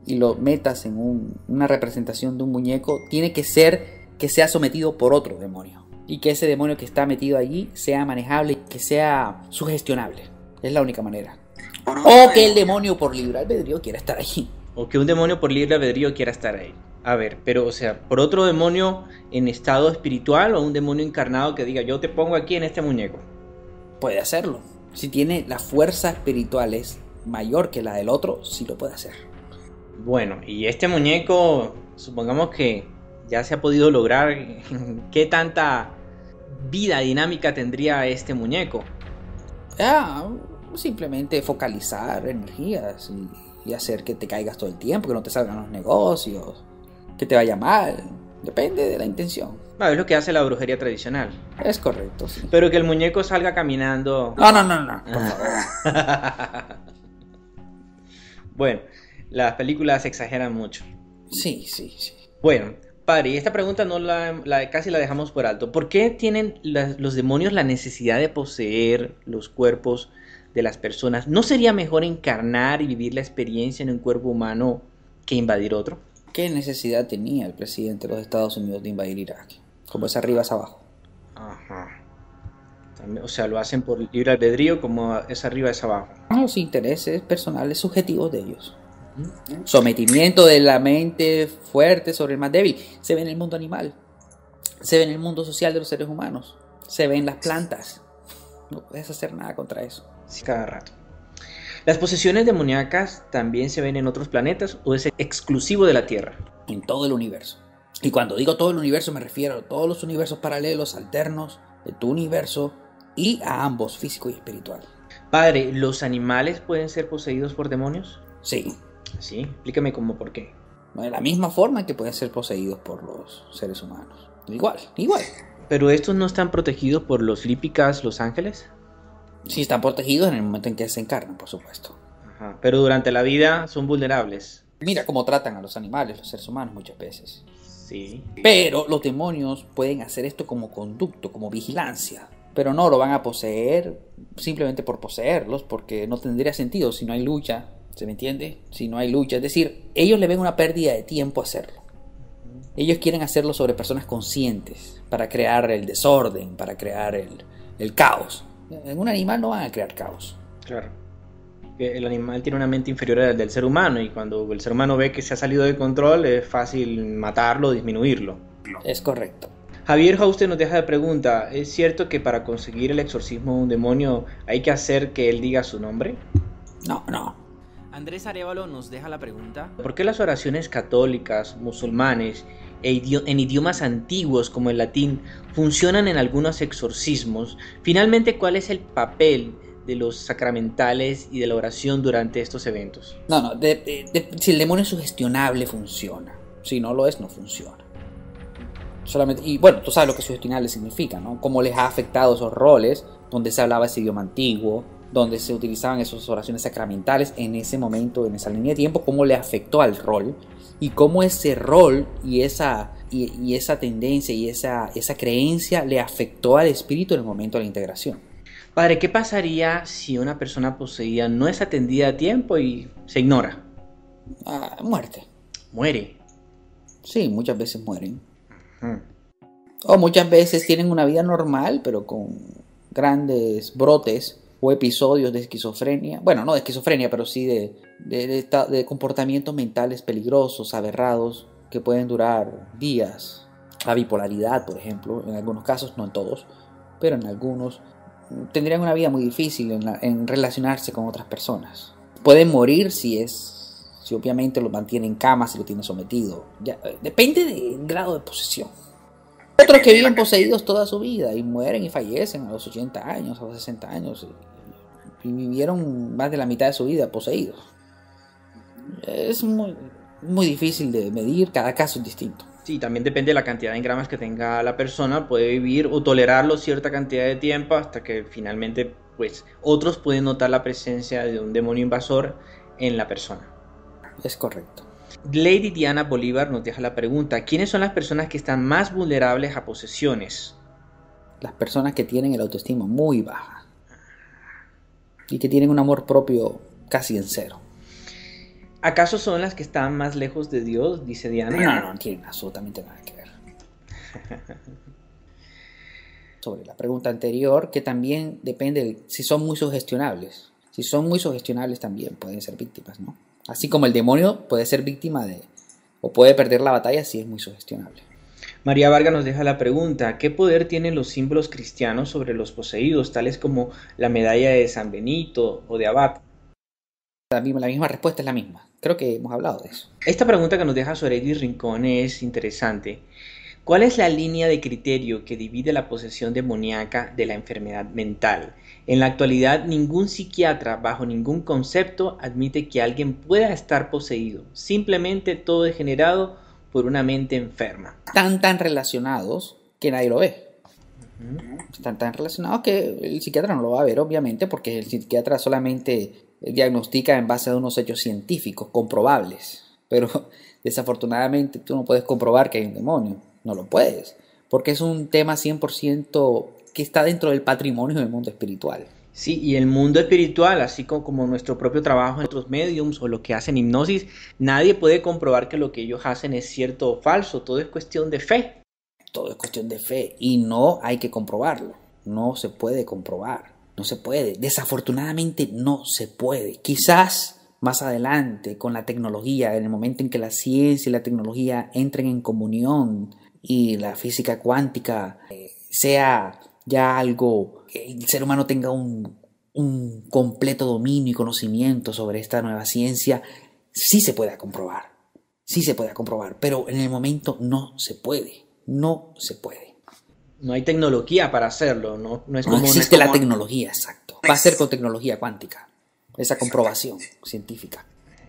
y lo metas en un, una representación de un muñeco, tiene que ser que sea sometido por otro demonio. Y que ese demonio que está metido allí sea manejable, que sea sugestionable. Es la única manera. O que el demonio por libre albedrío quiera estar allí. O que un demonio por libre albedrío quiera estar ahí. A ver, pero o sea, ¿por otro demonio en estado espiritual o un demonio encarnado que diga yo te pongo aquí en este muñeco? Puede hacerlo. Si tiene la fuerza espiritual es mayor que la del otro, sí lo puede hacer. Bueno, y este muñeco, supongamos que ya se ha podido lograr. ¿Qué tanta vida dinámica tendría este muñeco? Ah, simplemente focalizar energías y, y hacer que te caigas todo el tiempo, que no te salgan los negocios, que te vaya mal. Depende de la intención. Ah, es lo que hace la brujería tradicional. Es correcto, sí. Pero que el muñeco salga caminando. No, no, no, no. Por favor. Bueno, las películas exageran mucho. Sí, sí, sí. Bueno, padre, y esta pregunta no la, la, casi la dejamos por alto. ¿Por qué tienen la, los demonios la necesidad de poseer los cuerpos de las personas? ¿No sería mejor encarnar y vivir la experiencia en un cuerpo humano que invadir otro? ¿Qué necesidad tenía el presidente de los Estados Unidos de invadir Irak? Como es arriba es abajo. Ajá. También, o sea, lo hacen por libre albedrío, como es arriba es abajo. Los intereses personales subjetivos de ellos. Sometimiento de la mente fuerte sobre el más débil. Se ve en el mundo animal. Se ve en el mundo social de los seres humanos. Se ve en las plantas. No puedes hacer nada contra eso. Sí, cada rato. ¿Las posesiones demoníacas también se ven en otros planetas o es exclusivo de la Tierra? En todo el universo. Y cuando digo todo el universo me refiero a todos los universos paralelos, alternos, de tu universo y a ambos, físico y espiritual. Padre, ¿los animales pueden ser poseídos por demonios? Sí. Sí, explícame cómo, por qué. No, de la misma forma que pueden ser poseídos por los seres humanos. Igual, igual. ¿Pero estos no están protegidos por los lípicas, los ángeles? Sí, están protegidos en el momento en que se encarnan, por supuesto. Ajá. Pero durante la vida son vulnerables. Mira cómo tratan a los animales, los seres humanos muchas veces. Sí. Pero los demonios pueden hacer esto como conducto, como vigilancia. Pero no lo van a poseer simplemente por poseerlos, porque no tendría sentido si no hay lucha. ¿Se me entiende? Si no hay lucha. Es decir, ellos le ven una pérdida de tiempo hacerlo. Ellos quieren hacerlo sobre personas conscientes, para crear el desorden, para crear el, el caos. En un animal no van a crear caos. Claro. el animal tiene una mente inferior a la del ser humano, y cuando el ser humano ve que se ha salido de control es fácil matarlo, disminuirlo. Es correcto. Javier Hauste nos deja de pregunta, ¿es cierto que para conseguir el exorcismo de un demonio hay que hacer que él diga su nombre? No, no. Andrés Arevalo nos deja la pregunta, ¿por qué las oraciones católicas, musulmanes e idi- en idiomas antiguos como el latín funcionan en algunos exorcismos? Finalmente, ¿cuál es el papel de los sacramentales y de la oración durante estos eventos? No, no, de, de, de, si el demonio es sugestionable funciona, si no lo es no funciona. Solamente, y bueno, tú sabes lo que sugestionable significa, ¿no? Cómo les ha afectado esos roles donde se hablaba ese idioma antiguo, donde se utilizaban esas oraciones sacramentales en ese momento, en esa línea de tiempo, cómo le afectó al rol y cómo ese rol y esa, y, y esa tendencia y esa, esa creencia le afectó al espíritu en el momento de la integración. Padre, ¿qué pasaría si una persona poseída no es atendida a tiempo y se ignora? Ah, muerte. ¿Muere? Sí, muchas veces mueren. Uh-huh. O muchas veces tienen una vida normal, pero con grandes brotes o episodios de esquizofrenia. Bueno, no de esquizofrenia, pero sí de, de, de, de comportamientos mentales peligrosos, aberrados, que pueden durar días. La bipolaridad, por ejemplo, en algunos casos, no en todos, pero en algunos tendrían una vida muy difícil en, la, en relacionarse con otras personas. Pueden morir si es, si obviamente lo mantienen en cama, si lo tienen sometido. Ya, depende del grado de posesión. Otros que viven poseídos toda su vida y mueren y fallecen a los ochenta años, a los sesenta años, y, y vivieron más de la mitad de su vida poseídos. Es muy, muy difícil de medir, cada caso es distinto. Sí, también depende de la cantidad de engramas que tenga la persona, puede vivir o tolerarlo cierta cantidad de tiempo hasta que finalmente, pues, otros pueden notar la presencia de un demonio invasor en la persona. Es correcto. Lady Diana Bolívar nos deja la pregunta, ¿quiénes son las personas que están más vulnerables a posesiones? Las personas que tienen el autoestima muy baja y que tienen un amor propio casi en cero. ¿Acaso son las que están más lejos de Dios? Dice Diana. No, no, no tienen absolutamente nada que ver. Sobre la pregunta anterior, que también depende de si son muy sugestionables. Si son muy sugestionables también pueden ser víctimas, ¿no? Así como el demonio puede ser víctima de, o puede perder la batalla si es muy sugestionable. María Varga nos deja la pregunta, ¿qué poder tienen los símbolos cristianos sobre los poseídos, tales como la medalla de San Benito o de Abad? La misma, la misma respuesta es la misma. Creo que hemos hablado de eso. Esta pregunta que nos deja Sorelli Rincón es interesante. ¿Cuál es la línea de criterio que divide la posesión demoníaca de la enfermedad mental? En la actualidad, ningún psiquiatra, bajo ningún concepto, admite que alguien pueda estar poseído. Simplemente todo es generado por una mente enferma. Están tan relacionados que nadie lo ve. Están tan relacionados que el psiquiatra no lo va a ver, obviamente, porque el psiquiatra solamente diagnostica en base a unos hechos científicos comprobables. Pero desafortunadamente tú no puedes comprobar que hay un demonio. No lo puedes, porque es un tema cien por ciento que está dentro del patrimonio del mundo espiritual. Sí, y el mundo espiritual, así como, como nuestro propio trabajo en otros mediums o lo que hacen hipnosis, nadie puede comprobar que lo que ellos hacen es cierto o falso, todo es cuestión de fe. Todo es cuestión de fe y no hay que comprobarlo, no se puede comprobar, no se puede, desafortunadamente no se puede. Quizás más adelante con la tecnología, en el momento en que la ciencia y la tecnología entren en comunión y la física cuántica eh, sea ya algo, el ser humano tenga un, un completo dominio y conocimiento sobre esta nueva ciencia, sí se pueda comprobar, sí se pueda comprobar, pero en el momento no se puede, no se puede. No hay tecnología para hacerlo, no, no es como, no existe no es como... la tecnología, exacto. Va a ser con tecnología cuántica. Esa comprobación científica.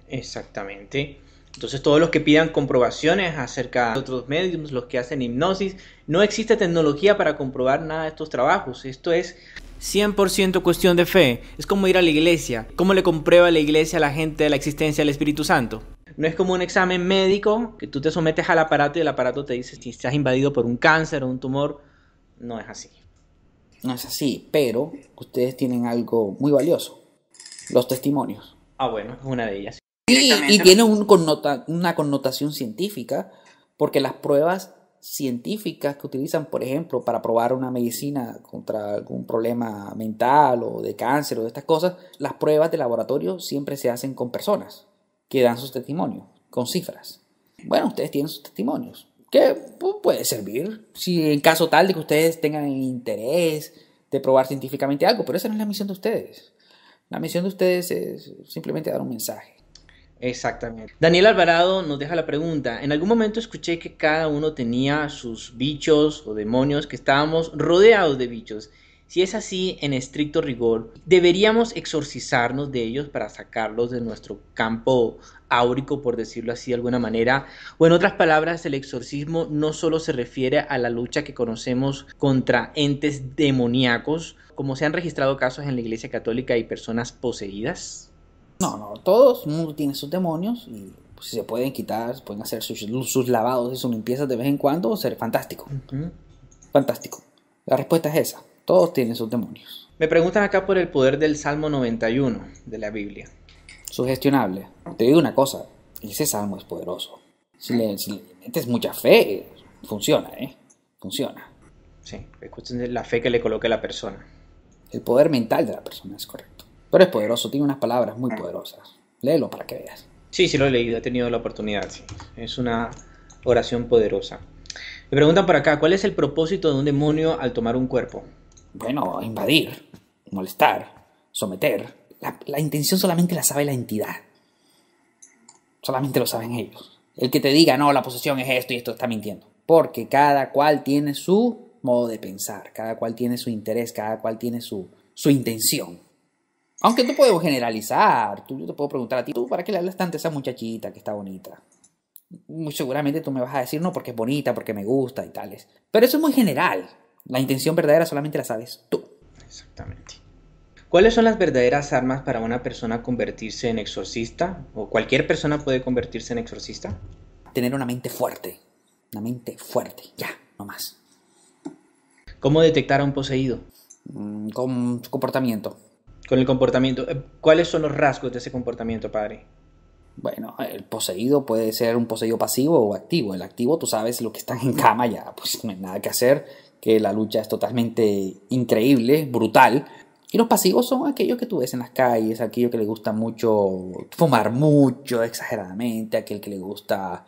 Exactamente. Entonces todos los que pidan comprobaciones acerca de otros medios, los que hacen hipnosis, no existe tecnología para comprobar nada de estos trabajos. Esto es cien por ciento cuestión de fe. Es como ir a la iglesia. ¿Cómo le comprueba la iglesia a la gente de la existencia del Espíritu Santo? No es como un examen médico que tú te sometes al aparato y el aparato te dice si estás invadido por un cáncer o un tumor. No es así. No es así, pero ustedes tienen algo muy valioso. Los testimonios. Ah, bueno, es una de ellas. Y, y tiene un connota, una connotación científica, porque las pruebas científicas que utilizan, por ejemplo, para probar una medicina contra algún problema mental o de cáncer o de estas cosas, las pruebas de laboratorio siempre se hacen con personas que dan sus testimonios, con cifras. Bueno, ustedes tienen sus testimonios, que pues, puede servir, si en caso tal de que ustedes tengan el interés de probar científicamente algo, pero esa no es la misión de ustedes. La misión de ustedes es simplemente dar un mensaje. Exactamente. Daniel Alvarado nos deja la pregunta. En algún momento escuché que cada uno tenía sus bichos o demonios, que estábamos rodeados de bichos. Si es así, en estricto rigor, deberíamos exorcizarnos de ellos para sacarlos de nuestro campo áurico, por decirlo así de alguna manera. O en otras palabras, el exorcismo no solo se refiere a la lucha que conocemos contra entes demoníacos, como se han registrado casos en la Iglesia Católica y personas poseídas. No, no, todo el mundo tiene sus demonios y pues, si se pueden quitar, se pueden hacer sus, sus lavados y sus limpiezas de vez en cuando, será fantástico. Uh-huh. Fantástico. La respuesta es esa, todos tienen sus demonios. Me preguntan acá por el poder del Salmo noventa y uno de la Biblia. Sugestionable. Te digo una cosa, ese salmo es poderoso. Si le, si le metes mucha fe, funciona, ¿eh? Funciona. Sí, es cuestión de la fe que le coloque a la persona. El poder mental de la persona, es correcto. Pero es poderoso, tiene unas palabras muy poderosas. Léelo para que veas. Sí, sí lo he leído, he tenido la oportunidad. Sí. Es una oración poderosa. Me preguntan por acá, ¿cuál es el propósito de un demonio al tomar un cuerpo? Bueno, invadir, molestar, someter. La, la intención solamente la sabe la entidad. Solamente lo saben ellos. El que te diga, no, la posesión es esto y esto, está mintiendo. Porque cada cual tiene su modo de pensar, cada cual tiene su interés, cada cual tiene su, su intención. Aunque tú puedes generalizar, tú, yo te puedo preguntar a ti, ¿tú para qué le hablas tanto a esa muchachita que está bonita? Muy seguramente tú me vas a decir, no, porque es bonita, porque me gusta y tales. Pero eso es muy general. La intención verdadera solamente la sabes tú. Exactamente. ¿Cuáles son las verdaderas armas para una persona convertirse en exorcista? ¿O cualquier persona puede convertirse en exorcista? Tener una mente fuerte. Una mente fuerte, ya, no más. ¿Cómo detectar a un poseído? Mm, con su comportamiento. Con el comportamiento. ¿Cuáles son los rasgos de ese comportamiento, padre? Bueno, el poseído puede ser un poseído pasivo o activo. El activo, tú sabes, lo que están en cama ya, pues no hay nada que hacer, que la lucha es totalmente increíble, brutal. Y los pasivos son aquellos que tú ves en las calles, aquellos que les gusta mucho fumar mucho, exageradamente, aquel que le gusta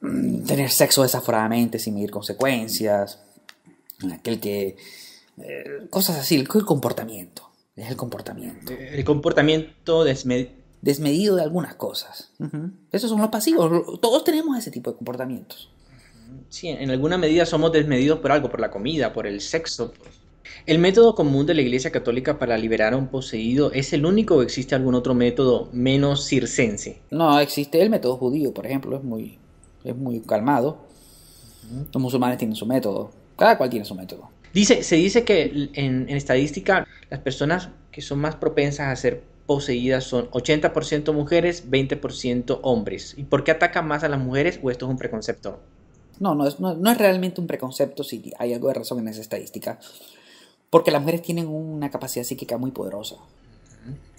mmm, tener sexo desaforadamente sin medir consecuencias, aquel que... Eh, cosas así, el comportamiento. Es el comportamiento. El comportamiento desmed desmedido de algunas cosas. Uh-huh. Esos son los pasivos. Todos tenemos ese tipo de comportamientos. Sí, en alguna medida somos desmedidos por algo, por la comida, por el sexo. ¿El método común de la Iglesia Católica para liberar a un poseído es el único o existe algún otro método menos circense? No, existe el método judío, por ejemplo. Es muy, es muy calmado. Uh-huh. Los musulmanes tienen su método. Cada cual tiene su método. Dice, se dice que en, en estadística las personas que son más propensas a ser poseídas son ochenta por ciento mujeres, veinte por ciento hombres. ¿Y por qué atacan más a las mujeres o esto es un preconcepto? No, no es, no, no es realmente un preconcepto, sí, hay algo de razón en esa estadística. Porque las mujeres tienen una capacidad psíquica muy poderosa.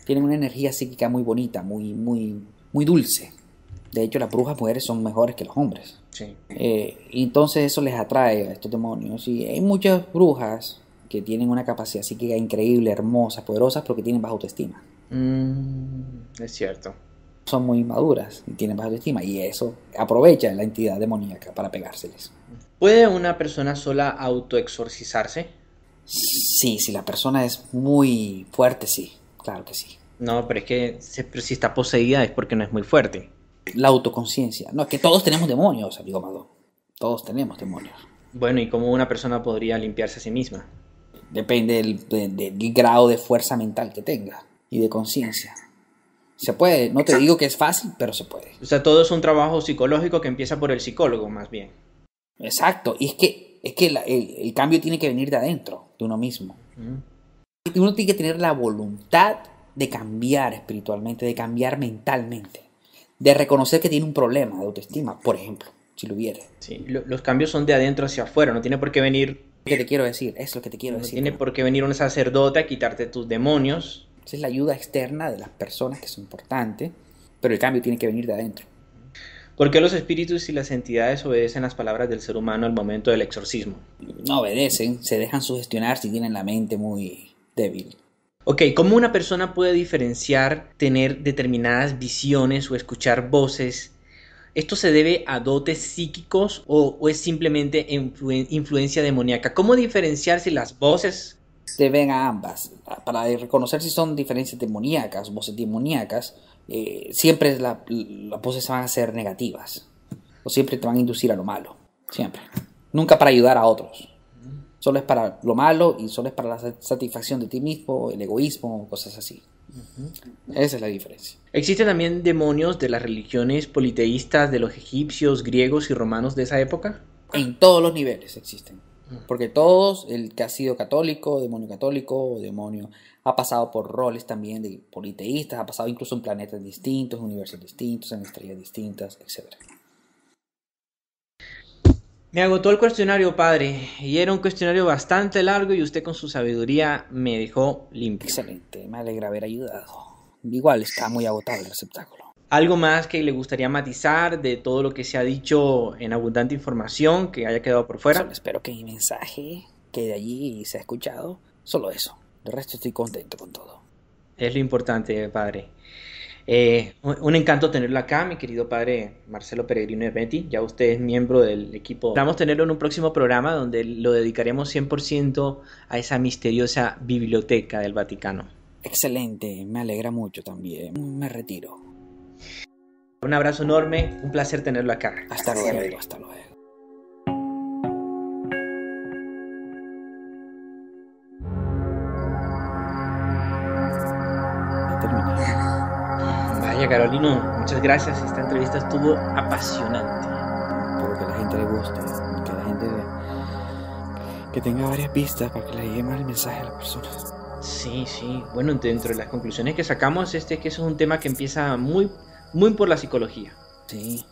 Tienen una energía psíquica muy bonita, muy, muy, muy dulce. De hecho, las brujas mujeres son mejores que los hombres. Sí. Eh, entonces eso les atrae a estos demonios. Y hay muchas brujas que tienen una capacidad psíquica increíble, hermosas, poderosas, pero que tienen baja autoestima. Mm, es cierto. Son muy inmaduras y tienen baja autoestima. Y eso aprovecha la entidad demoníaca para pegárseles. ¿Puede una persona sola autoexorcizarse? Sí, si la persona es muy fuerte, sí. Claro que sí. No, pero es que si está poseída es porque no es muy fuerte. La autoconciencia. No, es que todos tenemos demonios, amigo amado. Todos tenemos demonios. Bueno, ¿y cómo una persona podría limpiarse a sí misma? Depende del, del, del grado de fuerza mental que tenga y de conciencia. Se puede. No te digo que es fácil, pero se puede. O sea, todo es un trabajo psicológico que empieza por el psicólogo, más bien. Exacto. Y es que, es que la, el, el cambio tiene que venir de adentro, de uno mismo. Mm. Uno tiene que tener la voluntad de cambiar espiritualmente, de cambiar mentalmente. De reconocer que tiene un problema de autoestima, por ejemplo, si lo hubiera. Sí, lo, los cambios son de adentro hacia afuera, no tiene por qué venir... ¿Qué te quiero decir? Es lo que te quiero no decir. No tiene por qué venir un sacerdote a quitarte tus demonios. Esa es la ayuda externa de las personas que es importante, pero el cambio tiene que venir de adentro. ¿Por qué los espíritus y las entidades obedecen las palabras del ser humano al momento del exorcismo? No obedecen, se dejan sugestionar si tienen la mente muy débil. Ok, ¿cómo una persona puede diferenciar, tener determinadas visiones o escuchar voces? ¿Esto se debe a dotes psíquicos o, o es simplemente influ- influencia demoníaca? ¿Cómo diferenciar si las voces se ven a ambas? Para reconocer si son diferencias demoníacas, voces demoníacas, eh, siempre las la voces van a ser negativas. O siempre te van a inducir a lo malo. Siempre. Nunca para ayudar a otros. Solo es para lo malo y solo es para la satisfacción de ti mismo, el egoísmo, cosas así. Uh-huh. Esa es la diferencia. ¿Existen también demonios de las religiones politeístas de los egipcios, griegos y romanos de esa época? En todos los niveles existen. Porque todos, el que ha sido católico, demonio católico, demonio, ha pasado por roles también de politeístas, ha pasado incluso en planetas distintos, en universos distintos, en estrellas distintas, etcétera. Me agotó el cuestionario, padre, y era un cuestionario bastante largo y usted con su sabiduría me dejó limpio. Excelente, me alegra haber ayudado. Igual está muy agotado el receptáculo. ¿Algo más que le gustaría matizar de todo lo que se ha dicho en abundante información que haya quedado por fuera? Solo espero que mi mensaje quede allí y sea escuchado. Solo eso. El resto estoy contento con todo. Es lo importante, padre. Eh, un encanto tenerlo acá, mi querido padre Marcelo Peregrino de Beti. Ya usted es miembro del equipo. Esperamos tenerlo en un próximo programa donde lo dedicaremos cien por ciento a esa misteriosa biblioteca del Vaticano. Excelente. Me alegra mucho también. Me retiro. Un abrazo enorme, un placer tenerlo acá. Hasta luego, hasta luego. Vaya, Carolino, muchas gracias. Esta entrevista estuvo apasionante. Espero que a la gente le guste, que la gente que tenga varias pistas para que le llegue más el mensaje a las personas. Sí, sí. Bueno, dentro de las conclusiones que sacamos, este es que eso es un tema que empieza muy Muy por la psicología. Sí.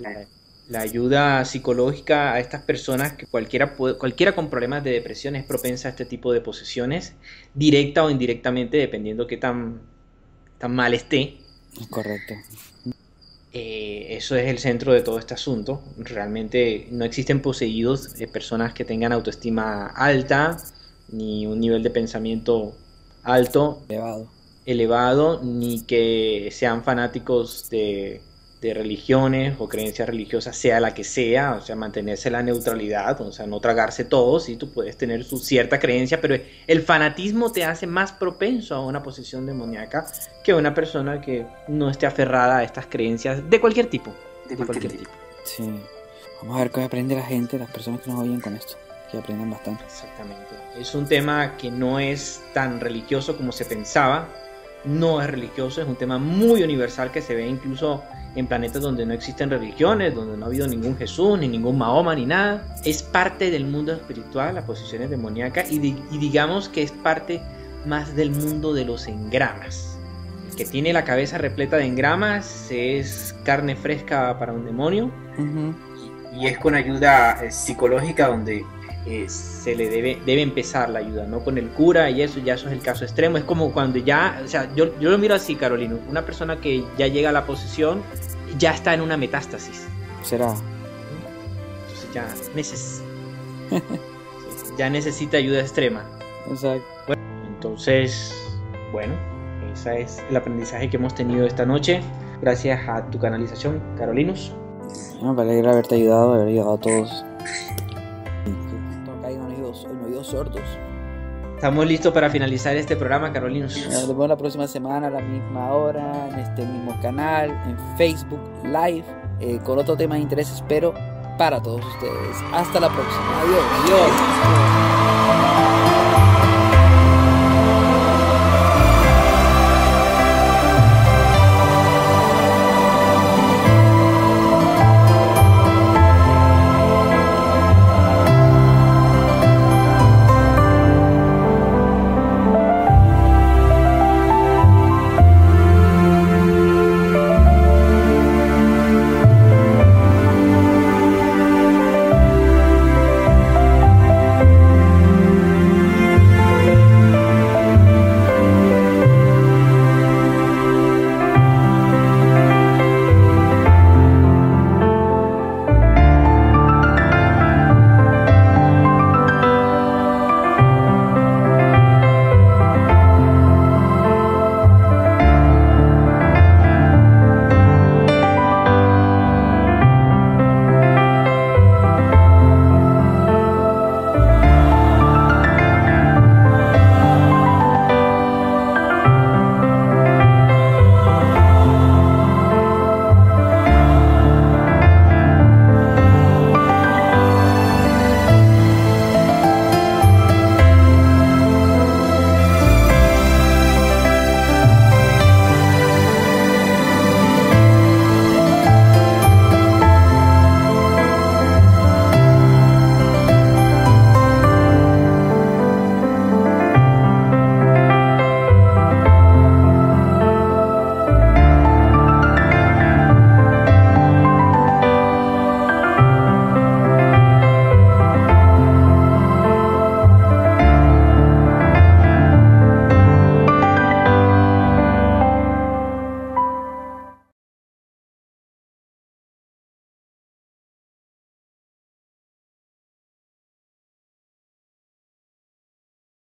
La, la ayuda psicológica a estas personas, que cualquiera, cualquiera con problemas de depresión es propensa a este tipo de posesiones, directa o indirectamente, dependiendo qué tan, tan mal esté. Correcto. Eh, eso es el centro de todo este asunto. Realmente no existen poseídos de personas que tengan autoestima alta, ni un nivel de pensamiento alto. Elevado. elevado, ni que sean fanáticos de, de religiones o creencias religiosas, sea la que sea, o sea, mantenerse la neutralidad, o sea, no tragarse todo, sí, tú puedes tener su cierta creencia, pero el fanatismo te hace más propenso a una posesión demoníaca que una persona que no esté aferrada a estas creencias de cualquier tipo. De, de cualquier, cualquier tipo. Sí. Vamos a ver qué aprende la gente, las personas que nos oyen con esto, que aprendan bastante. Exactamente. Es un tema que no es tan religioso como se pensaba. No es religioso, es un tema muy universal que se ve incluso en planetas donde no existen religiones, donde no ha habido ningún Jesús, ni ningún Mahoma, ni nada. Es parte del mundo espiritual, las posesiones demoníacas, y, di- y digamos que es parte más del mundo de los engramas. El que tiene la cabeza repleta de engramas es carne fresca para un demonio. Uh-huh. y, y es con ayuda eh, psicológica donde... Eh, se le debe, debe empezar la ayuda, ¿no? Con el cura y eso, ya eso es el caso extremo. Es como cuando ya, o sea, yo, yo lo miro así, Carolino. Una persona que ya llega a la posesión ya está en una metástasis. ¿Será? Entonces ya, neces- ya necesita ayuda extrema. Exacto. Bueno, entonces, bueno, ese es el aprendizaje que hemos tenido esta noche. Gracias a tu canalización, Carolinus. Bueno, me alegra haberte ayudado, haber ayudado a todos. Sordos. Estamos listos para finalizar este programa, Carolinos. Nos vemos la próxima semana a la misma hora, en este mismo canal, en Facebook Live, eh, con otro tema de interés, espero, para todos ustedes. Hasta la próxima. Adiós. Adiós.